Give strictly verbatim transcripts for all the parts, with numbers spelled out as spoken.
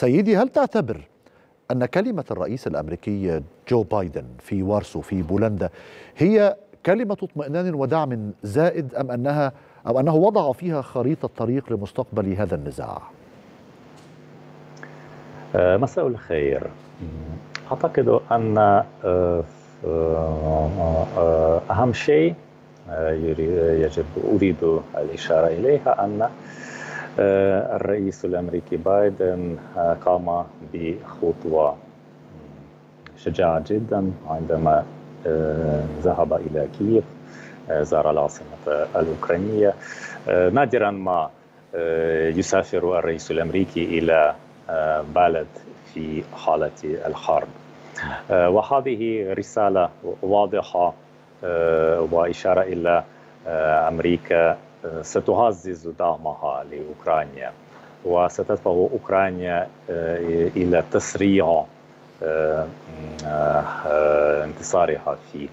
سيدي، هل تعتبر أن كلمة الرئيس الأمريكي جو بايدن في وارسو في بولندا هي كلمة اطمئنان ودعم زائد أم أنها أو أنه وضع فيها خريطة طريق لمستقبل هذا النزاع؟ مساء الخير. أعتقد أن أهم شيء يجب أريد الإشارة إليها أن الرئيس الأمريكي بايدن قام بخطوة شجاعة جدا عندما ذهب إلى كييف، زار العاصمة الأوكرانية. نادرا ما يسافر الرئيس الأمريكي إلى بلد في حالة الحرب، وهذه رسالة واضحة وإشارة إلى أمريكا ستعزز دعمها لأوكرانيا وستدفع أوكرانيا إلى تسريع انتصارها في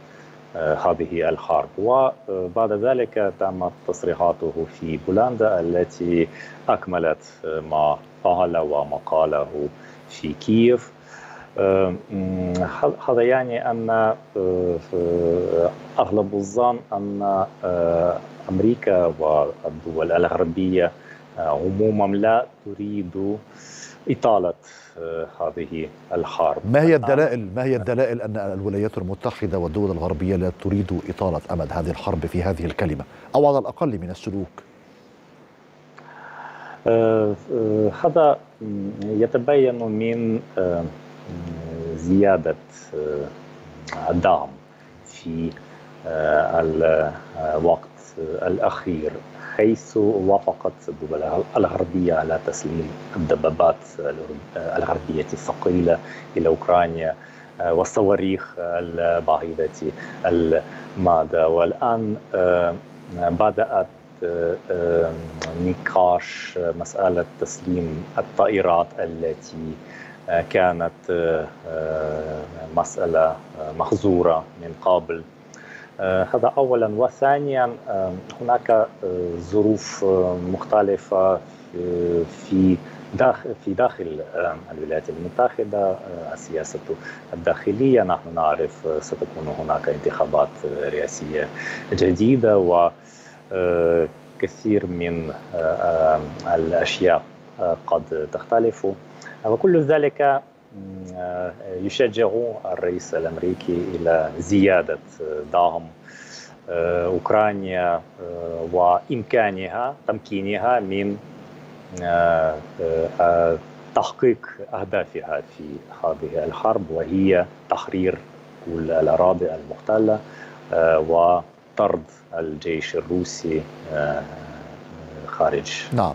هذه الحرب. وبعد ذلك تمت تصريحاته في بولندا التي أكملت ما فعل وما قاله في كييف. هذا يعني أن أغلب الظن أن أمريكا والدول الغربية عموما لا تريد إطالة هذه الحرب. ما هي الدلائل ما هي الدلائل أن الولايات المتحدة والدول الغربية لا تريد إطالة أمد هذه الحرب في هذه الكلمة أو على الأقل من السلوك؟ هذا يتبين من زيادة الدعم في الوقت الأخير، حيث وافقت الدول الغربية على تسليم الدبابات الغربية الثقيلة إلى أوكرانيا والصواريخ البعيدة المدى. والآن بدأت نقاش مسألة تسليم الطائرات التي كانت مسألة محظورة من قبل. هذا أولا. وثانيا، هناك ظروف مختلفة في داخل, في داخل الولايات المتحدة، السياسة الداخلية. نحن نعرف ستكون هناك انتخابات رئاسية جديدة وكثير من الأشياء قد تختلف، وكل ذلك يشجع الرئيس الأمريكي إلى زيادة دعم أوكرانيا وإمكانها تمكينها من تحقيق أهدافها في هذه الحرب، وهي تحرير كل الأراضي المحتلة وطرد الجيش الروسي خارج. نعم.